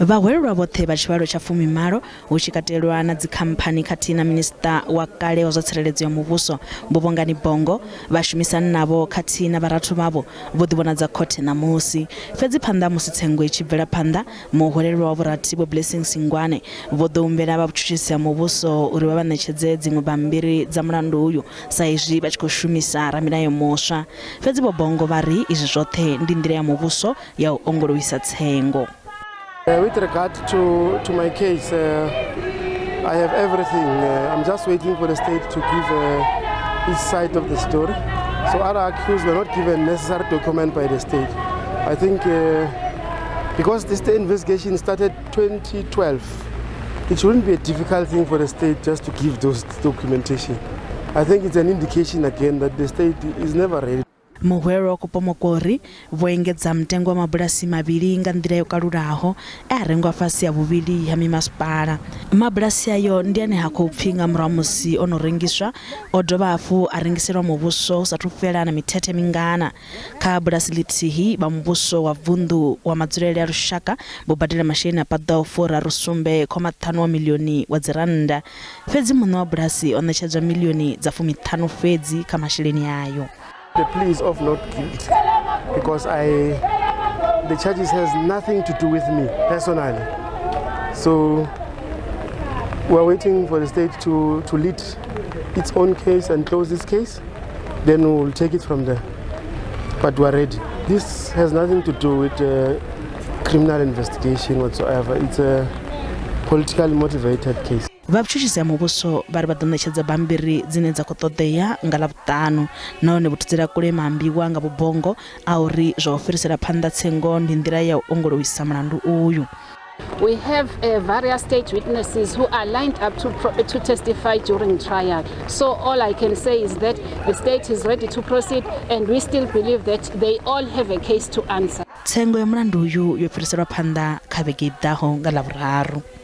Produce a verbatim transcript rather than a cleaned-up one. Vhahwelelwa vhoṱhe vha tshivhalo tsha fumi malo hu tshi katelwa na dzikhamphani khathihi na minista wa kale wa zwa tsireledzo ya muvhuso Vho-Bongani Bongo vha shumisana navho khathihi na vharathu vhavho vho ḓivhonadza khothe ṋamusi. Fhedzi phanḓa musi tsengo i tshi bvela phanḓa, muhwelelwa wa vhurathi Vho Blessing Singwane vho ḓo humbela vha vhutshutshisi ha muvhuso uri vha vha ṋetshedze dziṅwe bambiri dza mulandu uyu sa izwi vha tshi khou shumisa ramilayo muswa. Fhedzi Vho Bongo vha ri izwi zwoṱhe ndi nḓila ya muvhuso ya u ongoloisa tsengo. Uh, with regard to, to my case, uh, I have everything. Uh, I'm just waiting for the state to give uh, its side of the story. So other accused were not given necessary document by the state. I think uh, because this investigation started twenty twelve, it shouldn't be a difficult thing for the state just to give those documentation. I think it's an indication again that the state is never ready. Muhwelelwa kupomokori vho engedza mtengo wa mabulasi mavhili nga nḓila yo kalulaho e a rengwa fhasi ya vhuvhili ha mimasipala. Mabulasi ayo ndi ane ha khou pfhi nga murahu ha musi ono rengiswa o dovha hafhu a rengiselwa muvhuso sa thu fhela na mithethe mingana. Kha bulasi ḽithihi vha muvhuso wa vundu wa madzulele a lushaka vho badela masheleni a paḓaho furaru sumbe khoma ṱhanu miḽioni wa dzi rannda, fhedzi muṋe wa bulasi o ṋetshedzwa miḽioni dza fumi ṱhanu fhedzi kha masheleni ayo. The plea is of not guilt because I, the charges has nothing to do with me personally. So we're waiting for the state to, to lead its own case and close this case. Then we'll take it from there. But we're ready. This has nothing to do with uh, criminal investigation whatsoever. It's a politically motivated case. Vhapfutshisi ha muvhuso vha ri vha ḓo ṋetshedza bambiri dzine dza khou ṱoḓea nga ḽavhuṱanu, nahone vhuthudzela kule maambiwa nga Vho Bongo a uri zwa u fhirisela phanḓa tsengo ndi nḓila ya u ongoloisa mulandu uyu. We have uh, various state witnesses who are lined up to, pro to testify during trial. So all I can say is that the state is ready to proceed and we still believe that they all have a case to answer. Tsengo ya mulandu uyu yo fhiriselwa phanḓa kha vhege i ḓaho nga ḽavhuraru.